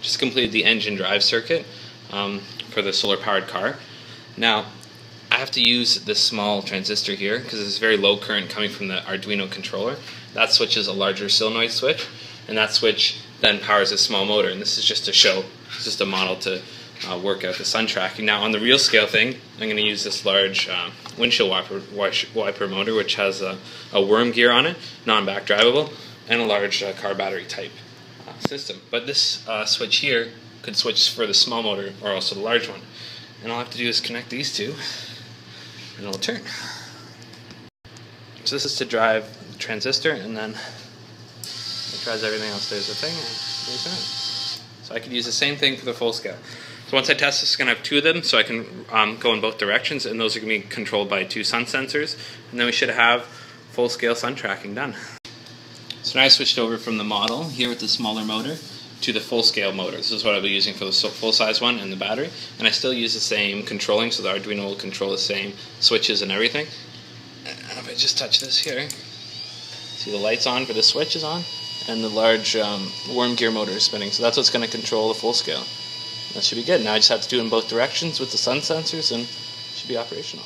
just completed the engine drive circuit for the solar-powered car. Now, I have to use this small transistor here because it's very low current coming from the Arduino controller. That switch is a larger solenoid switch, and that switch then powers a small motor. And this is just to show, it's just a model to work out the sun tracking. Now, on the real scale thing, I'm going to use this large windshield wiper motor, which has a worm gear on it, non-back drivable, and a large car battery type system. But this switch here could switch for the small motor or also the large one. And all I have to do is connect these two, and it'll turn. So this is to drive the transistor, and then it drives everything else. There's a thing, and there's that. So I could use the same thing for the full scale. So once I test this, it's going to have two of them, so I can go in both directions, and those are going to be controlled by two sun sensors, and then we should have full-scale sun tracking done. So now I switched over from the model here with the smaller motor to the full-scale motor. This is what I'll be using for the full-size one and the battery, and I still use the same controlling, so the Arduino will control the same switches and everything. And if I just touch this here, see the light's on for the switch is on, and the large worm gear motor is spinning, so that's what's going to control the full-scale. That should be good. Now I just have to do it in both directions with the sun sensors, and it should be operational.